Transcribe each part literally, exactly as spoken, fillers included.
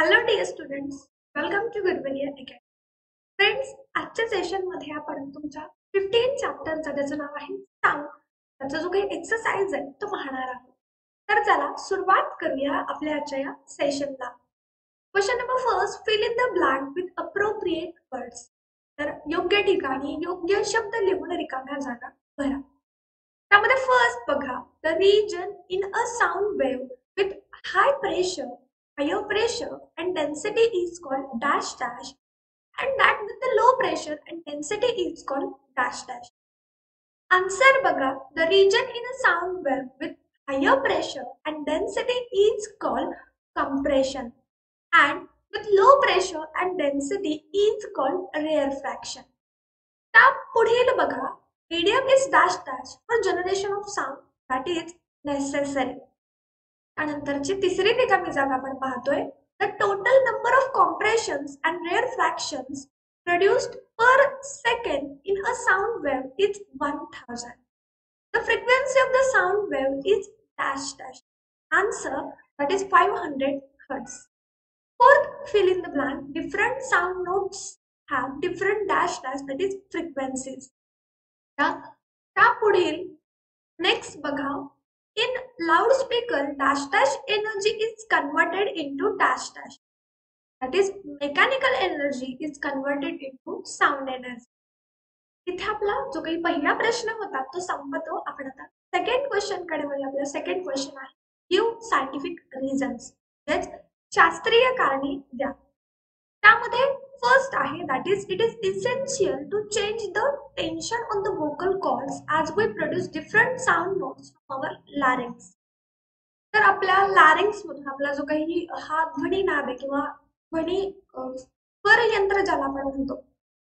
Hello dear students, welcome to Guruvarya Academy. Friends, आजच्या session मध्ये आपण तुमचा पंधरा चॅप्टरचा ज्याचं नाव आहे साऊंड त्याचा जो काही एक्सरसाइज आहे तो पाहणार आहोत. तर चला सुरुवात करूया आपल्या आजच्या या सेशनला. Question number first, fill in the blank with appropriate words. तर योग्य ठिकाणी योग्य शब्द लिहून रिकाम्या जागा भरा. त्यामध्ये फर्स्ट बघा, the region in a sound wave with high pressure higher pressure and density is called dash dash, and that with the low pressure and density is called dash dash. Answer baga, the region in a sound wave with higher pressure and density is called compression, and with low pressure and density is called rarefaction. Now, pudhil baga, medium is dash dash for generation of sound that is necessary. अनंतरची तिसरी रिकामी जागा आपण पाहतोय, the total number of compressions and rarefactions produced per second in a sound wave is one thousand. The frequency of the sound wave is dash dash. Answer that is five hundred hertz. Fourth, fill in the blank, different sound notes have different dash dash that is frequencies. त्या पुढील next बघा, in loudspeaker dash dash energy is converted into dash dash, that is mechanical energy is converted into sound energy. इथे आपला जो काही पहिला प्रश्न होता तो संपतो. आपण आता सेकंड क्वेश्चन कडे वळूया. आपला सेकंड क्वेश्चन आहे, गिव सायंटिफिक रिझन्स, म्हणजे शास्त्रीय कारणे द्या. त्यामध्ये फर्स्ट आहे that is it is essential to change the tension on the vocal cords as we produce different sound notes from our larynx. तर आपल्या लॅरिंग्समधून आपला जो काही हा ध्वनी नाद आहे किंवा ध्वनी स्वरयंत्र ज्याला आपण म्हणतो,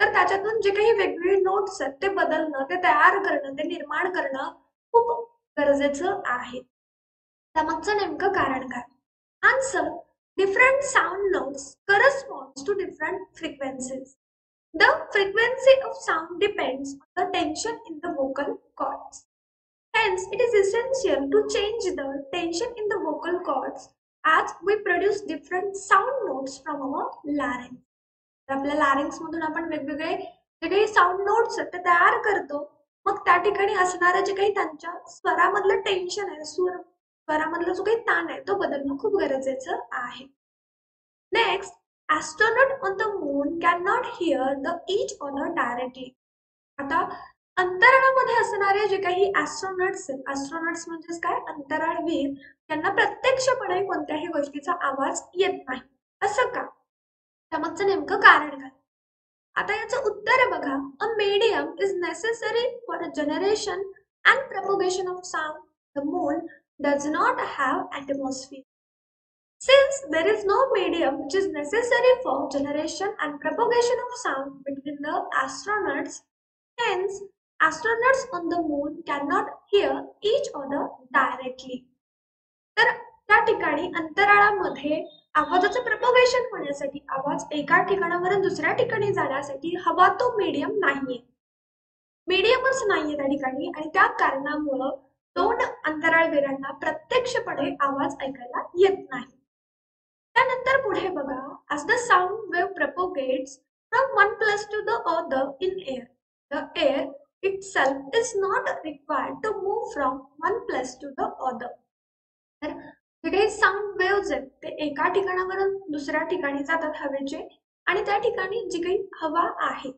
तर त्याच्यातून जे काही वेगवेगळे नोट्स आहेत ते बदलणं, ते तयार करणं, ते निर्माण करणं खूप गरजेचं आहे. त्यामागचं नेमकं कारण काय? Answer, different sound notes corresponds to different frequencies. The frequency of sound depends on the tension in the vocal cords. Hence, it is essential to change the tension in the vocal cords as we produce different sound notes from our larynx. आपल्या larynx मधून आपण वेगवेगळे जे काही sound notes ते तयार करतो, मग त्या ठिकाणी असणारे जे काही त्यांच्या स्वरामधलं टेन्शन आहे, स्वर स्वरामधला जो काही ताण आहे तो बदलणं खूप गरजेचं आहे. Next, astronaut on the moon can not hear the each other directly. आता अंतराळामध्ये असणारे जे काही ॲस्ट्रोनॉट्स आहेत, ॲस्ट्रोनॉट्स म्हणजेच काय अंतराळवीर, त्यांना प्रत्यक्षपणे कोणत्याही गोष्टीचा आवाज येत नाही. असं का? त्यामागचं नेमकं कारण काय? आता याचं उत्तर बघा, a medium is necessary for generation and propagation of sound. The moon does not have atmosphere. Since there is no medium which is necessary for generation and propagation of sound between the astronauts, hence astronauts on the moon cannot hear each other directly. तर त्या ठिकाणी अंतराळामध्ये आवाजाचं propagation होण्यासाठी, आवाज एका ठिकाणावरून दुसऱ्या ठिकाणी जाण्यासाठी हवा तो मीडियम नाहीये, मीडियमच नाहीये त्या ठिकाणी, आणि त्या कारणामुळे दोन अंतराळवीरांना प्रत्यक्षपणे आवाज ऐकायला येत नाही. त्यानंतर पुढे बघा, as the sound wave propagates from one place to the other in air, the air itself is not required to move from one place to the other. तर जे काही साऊंड वेव्ज आहेत ते एका ठिकाणावरून दुसऱ्या ठिकाणी जातात हवेचे, आणि त्या ठिकाणी जी काही हवा आहे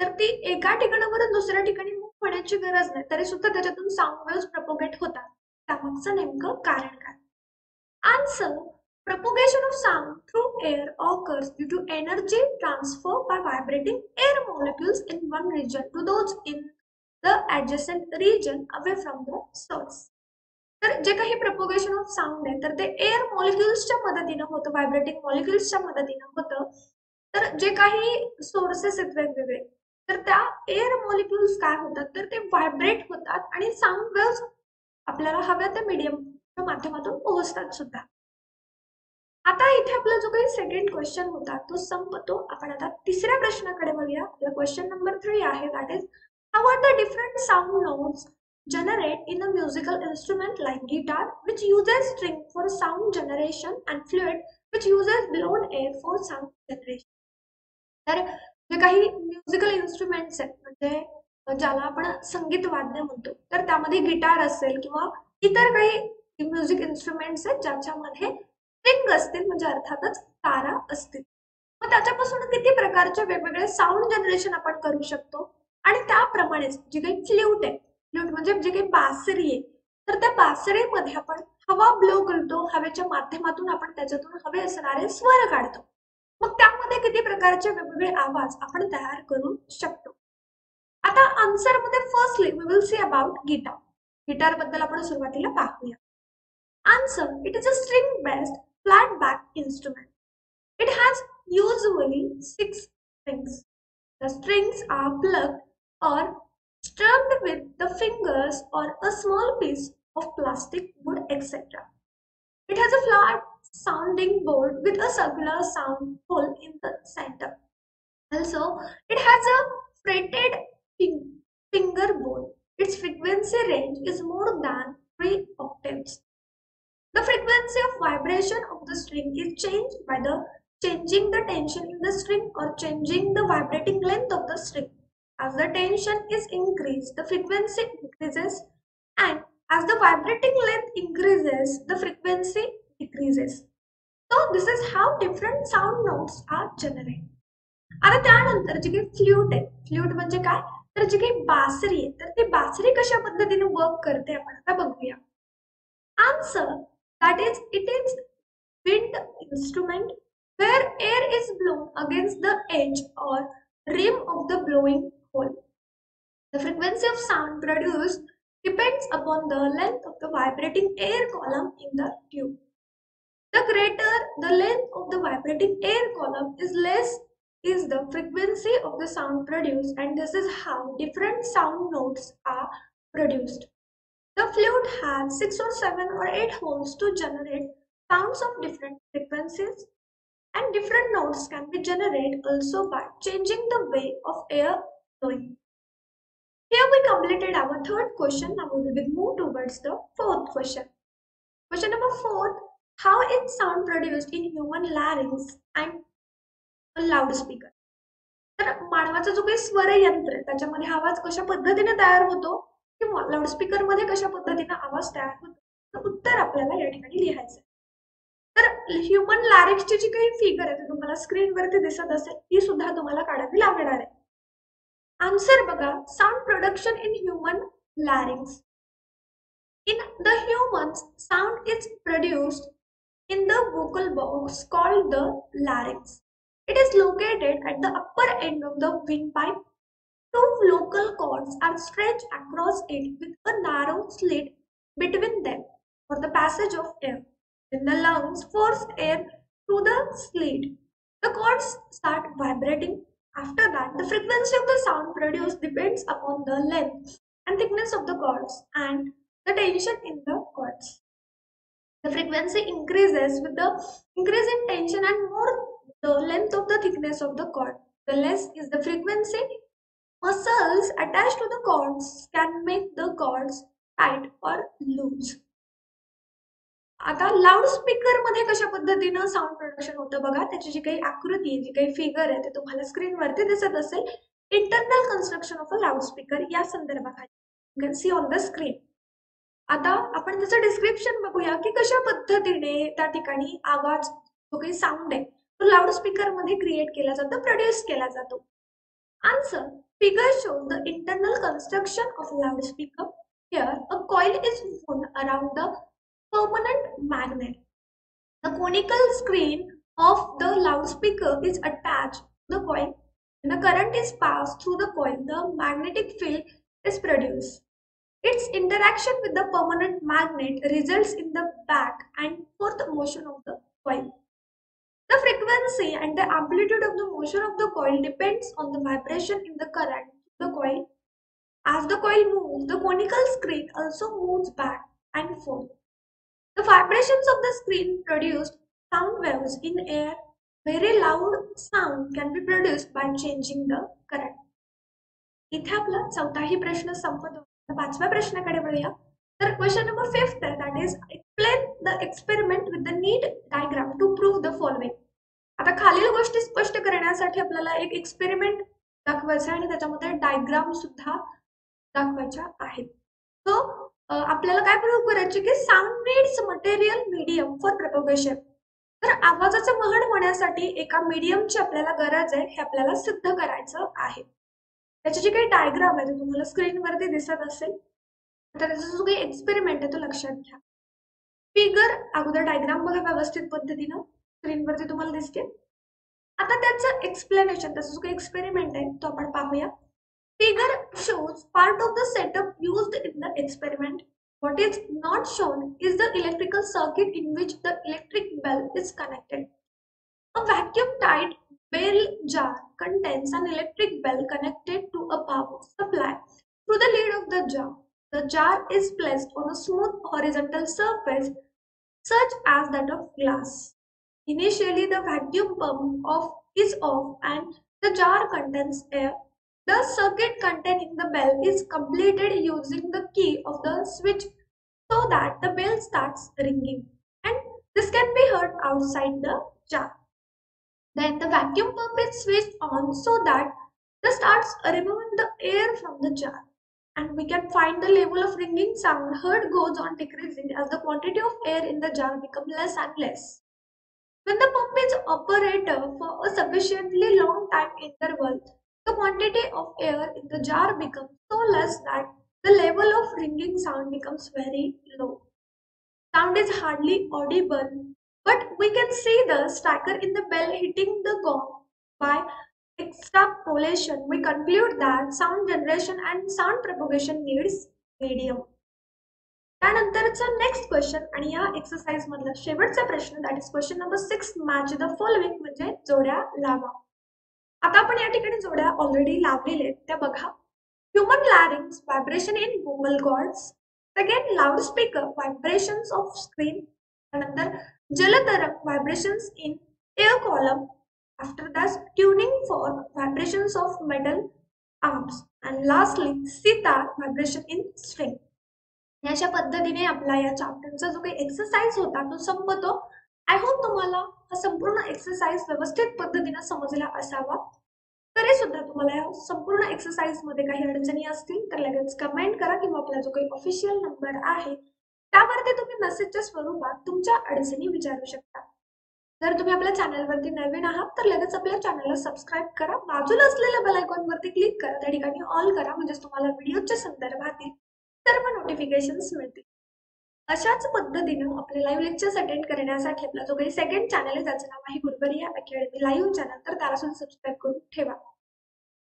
तर ती एका ठिकाणावरून दुसऱ्या ठिकाणी मूव्ह होण्याची गरज नाही, तरी सुद्धा त्याच्यातून साऊंड वेव्स प्रपोगेट होतात. त्यामागचं नेमकं कारण काय? Answer, propagation of sound through air occurs due to energy transfer by vibrating air molecules in one region to those in the adjacent region away from the source. तर जे काही propagation of sound आहे तर ते air मॉलिक्युल्सच्या मदतीनं होतं, vibrating मॉलिक्युल्सच्या मदतीनं होतं. तर जे काही सोर्सेस आहेत वेगवेगळे, तर त्या एअर मॉलिक्युल्स काय होतात तर ते व्हायब्रेट होतात आणि साऊंड वेव्स आपल्याला हव्या त्या मीडियमच्या माध्यमातून पोहोचतात सुद्धा. आता इथे आपला जो काही सेकंड क्वेश्चन होता तो संपतो. आपण आता तिसऱ्या प्रश्नाकडे वळूया. आपला क्वेश्चन नंबर थ्री आहे that is how are the different sound notes generate in a musical instrument like guitar which uses string for sound generation and flute which uses blown air for sound generation. तर जे काही musical instruments आहेत म्हणजे ज्याला आपण संगीत वाद्य म्हणतो तर त्यामध्ये गिटार असेल किंवा इतर काही म्युझिक इन्स्ट्रुमेंट्स आहेत ज्याच्यामध्ये स्ट्रिंग असतील म्हणजे अर्थातच तारा असतील. मग त्याच्यापासून किती प्रकारचे वेगवेगळे साऊंड जनरेशन आपण करू शकतो आणि त्याप्रमाणेच जी काही फ्ल्यूट आहे फ्ल्यूट म्हणजे जे काही बासरी आहे तर त्या बासरीमध्ये आपण हवा ब्लो करतो हवेच्या माध्यमातून आपण त्याच्यातून हवे असणारे स्वर काढतो. मग त्यामध्ये किती प्रकारचे वेगवेगळे आवाज आपण तयार करू शकतो. आता आन्सर मध्ये firstly we will see about guitar. Guitar बद्दल आपण सुरुवातीला पाहूया. Answer it is a string based flat back instrument. It has usually six strings. The strings are plugged or strummed with the fingers or a small piece of plastic, wood, et cetera. It has a flat sounding board with a circular sound hole in the center. Also, it has a fretted fingerboard. Its frequency range is more than three octaves. The frequency of vibration of the string is changed by the changing the tension in the string or changing the vibrating length of the string. As the tension is increased, the frequency increases, and as the vibrating length increases, the frequency decreases. So this is how different sound notes are generated. आता त्यानंतर जी काही flute आहे, flute म्हणजे काय तर जी काही बासरी आहे तर ती बासरी कशा पद्धतीने वर्क करते आपण आता बघूया. Answer that is it is wind instrument where air is blown against the edge or rim of the blowing hole. The frequency of sound produced depends upon the length of the vibrating air column in the tube. The greater the length of the vibrating air column is less is the frequency of the sound produced, and this is how different sound notes are produced. The flute has six or seven or eight holes to generate sounds of different frequencies. And different notes can be generated also by changing the way of air flowing. Here we completed our third question. Now we will move towards the fourth question. Question number four: How is sound produced in human larynx and a loudspeaker? तर मानवाचा जो काही स्वर यंत्र आहे त्याच्यामध्ये आवाज कशा पद्धतीने तयार होतो किंवा लाऊडस्पीकर मध्ये कशा पद्धतीने आवाज तयार होतो तर उत्तर आपल्याला या ठिकाणी लिहायचं. तर ह्युमन लॅरिक्सची जी काही फिगर आहे ती तुम्हाला स्क्रीनवरती दिसत असेल ती सुद्धा तुम्हाला काढावी लागणार आहे. आन्सर बघा sound production in human larynx. In the humans sound is produced in the vocal box called the larynx. It is located at the upper end of the windpipe. Two vocal cords are stretch across it with a narrow slit between them for the passage of air. When the lungs force air through the slit, the cords start vibrating. After that, the frequency of the sound produced depends upon the length and thickness of the cords and the tension in the cords. The frequency increases with the increase in tension and more the length of the thickness of the cord. The less is the frequency. Muscles attached to the cords can make the cords tight or loose. आता loudspeaker मध्ये कशा पद्धतीनं sound production होतं बघा त्याची जी काही आकृती आहे जी काही फिगर आहे ते तुम्हाला स्क्रीनवरती दिसत असेल. Internal construction of a loudspeaker या संदर्भाखाली you can see on the screen. आता आपण त्याचं डिस्क्रिप्शन बघूया की कशा पद्धतीने त्या ठिकाणी आवाज जो काही साऊंड आहे तो लाऊडस्पीकर मध्ये क्रिएट केला जातो प्रोड्यूस केला जातो. Answer figure show the internal construction of loudspeaker. Here a coil is wound around the permanent magnet. The conical screen of the loudspeaker is attached to the coil. When the current is passed through the coil, the magnetic field is produced. Its interaction with the permanent magnet results in the back and forth motion of the coil. The frequency and the amplitude of the motion of the coil depends on the vibration in the current through the coil. As the coil moves, the conical screen also moves back and forth. The vibrations of the screen produced sound waves in air. Very loud sound can be produced by changing the current. इथे आपला चौथाही प्रश्न संपतो. पाचव्या प्रश्नाकडे वळूया. The question number fifth, that is explain the experiment with the neat diagram to prove the following. आता खालील गोष्टी स्पष्ट करण्यासाठी आपल्याला एक एक्सपेरिमेंट दाखवायचा आणि त्याच्यामध्ये डायग्राम सुद्धा दाखवायचा आहे. सो आपल्याला काय प्रूव्ह करायचे की sound needs material medium for propagation. तर आवाजाचे महड होण्यासाठी एका मीडियमची आपल्याला गरज आहे हे आपल्याला सिद्ध करायचं आहे. त्याची जी काही डायग्राम आहे ते तुम्हाला स्क्रीनवरती दिसत असेल. आता त्याचा जो काही एक्सपेरिमेंट आहे तो लक्षात घ्या. फिगर अगोदर डायग्राम बघा व्यवस्थित पद्धतीने स्क्रीनवरती तुम्हाला दिसते. आता त्याचं एक्सप्लेनेशन त्याचा जो काही एक्सपेरिमेंट आहे तो आपण पाहूया. Figure shows part of the setup used in the experiment. What is not shown is the electrical circuit in which the electric bell is connected. A vacuum-tight bell jar contains an electric bell connected to a power supply through the lid of the jar. The jar is placed on a smooth horizontal surface such as that of glass. Initially, the vacuum pump off is off and the jar contains air. The circuit containing the bell is completed using the key of the switch so that the bell starts ringing, and this can be heard outside the jar. Then the vacuum pump is switched on so that it starts removing the air from the jar, and we can find the level of ringing sound heard goes on decreasing as the quantity of air in the jar becomes less and less. When the pump is operated for a sufficiently long time interval, the quantity of air in the jar becomes so less that the level of ringing sound becomes very low. Sound is hardly audible, but we can see the striker in the bell hitting the gong. By extrapolation, we conclude that sound generation and sound propagation needs medium. त्यानंतरचा next question आणि या exercise मधला शेवटचा प्रश्न that is question number six, match the following म्हणजे जोड्या लावा. आता आपण या ठिकाणी जोड्या ऑलरेडी लावलेले त्या बघा. Human larynx vibration in vocal cords, again loudspeaker vibrations of screen, त्यानंतर jaltarang vibrations in air column, after that tuning fork vibrations of metal arms and lastly sitar vibration in string. अशा पद्धतीने आपला या चॅप्टरचा जो काही एक्सरसाइज होता तो संपतो. आय होप तुम्हाला हा संपूर्ण एक्सरसाइज व्यवस्थित पद्धतीने समजला असावा. तरी सुद्धा तुम्हाला या संपूर्ण एक्सरसाइज मध्ये काही अडचणी असतील तर लगेच कमेंट करा किंवा आपला जो काही ऑफिशियल नंबर आहे त्यावरती तुम्ही मेसेजच्या स्वरूपात तुमच्या अडचणी विचारू शकता. जर तुम्ही आपल्या चॅनलवरती नवीन आहात तर लगेच आपल्या चॅनलला सबस्क्राईब करा, बाजूला असलेल्या बेल आयकॉन वरती क्लिक करा, त्या ठिकाणी ऑल करा म्हणजे तुम्हाला व्हिडिओच्या संदर्भातील सर्व नोटिफिकेशन्स मिळतील. अशाच पद्धतीनं आपले लाईव्ह लेक्चर्स अटेंड करण्यासाठी आपला जो काही सेकंड चॅनल आहे त्याचं नाव आहे गुरुवर्या अकॅडमी लाईव्ह चॅनल, तर त्याला सुद्धा सबस्क्राईब करून ठेवा.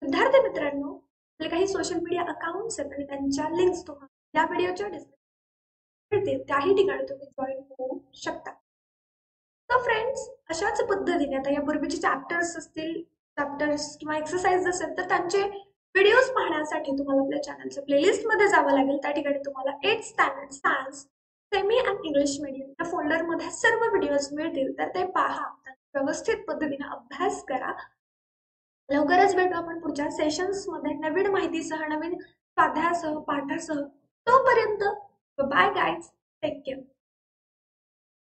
विद्यार्थी मित्रांनो, आपले काही सोशल मीडिया अकाउंट्स आहेत आणि त्यांच्या लिंक्स तुम्हाला या व्हिडिओच्या डिस्क्रिप्शनमध्ये त्याही ठिकाणी तुम्ही जॉईन होऊ शकता. तर फ्रेंड्स, अशाच पद्धतीने आता यापूर्वीचे चॅप्टर्स असतील चॅप्टर्स किंवा एक्सरसाइज असेल तर त्यांचे व्हिडिओज पाहण्यासाठी तुम्हाला आपल्या चॅनलच्या प्लेलिस्टमध्ये जावं लागेल. त्या ठिकाणी तुम्हाला eight standard science semi and English medium या फोल्डरमध्ये सर्व व्हिडिओज मिळतील, तर ते पहा, व्यवस्थित पद्धतीने अभ्यास करा. लवकरच भेटू आपण पुढच्या सेशन्समध्ये नवीन माहितीसह, नवीन स्वाध्यायासह, पाठासह. तोपर्यंत बाय गाईज, टेक केअर.